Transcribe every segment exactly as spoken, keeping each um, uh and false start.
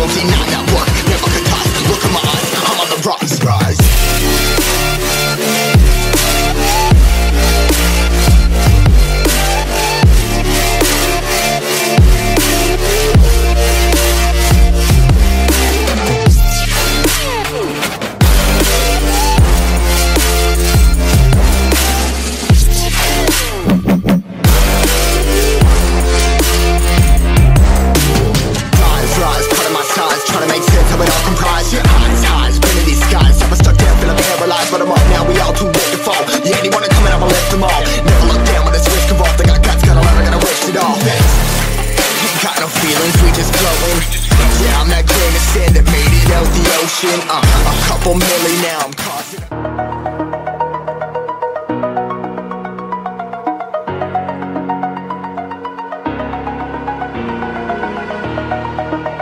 worldly, not that work. Never could die. Look in my eyes, I'm on the rotten rise. Uh, a couple million now, I'm causing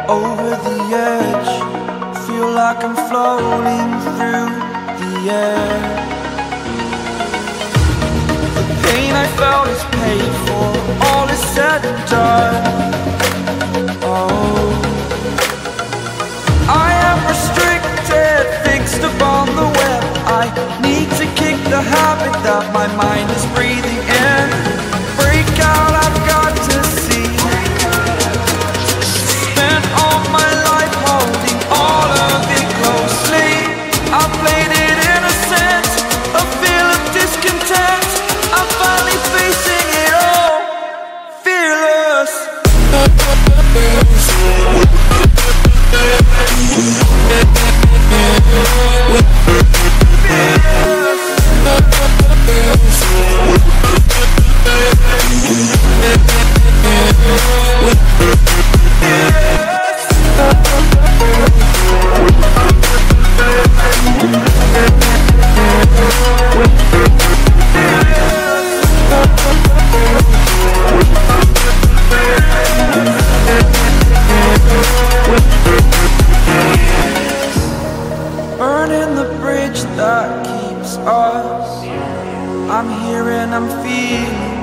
over the edge. Feel like I'm floating through the air. The pain I felt is paid for. All is said and done. Oh, I am restricted, fixed upon the web. I need to kick the habit that my mind is breathing in. Break out, I've got to see. Spent all my life holding all of it closely. I played it innocent, a feel of discontent. I'm finally facing it all, fearless. That keeps us. I'm here and I'm feeling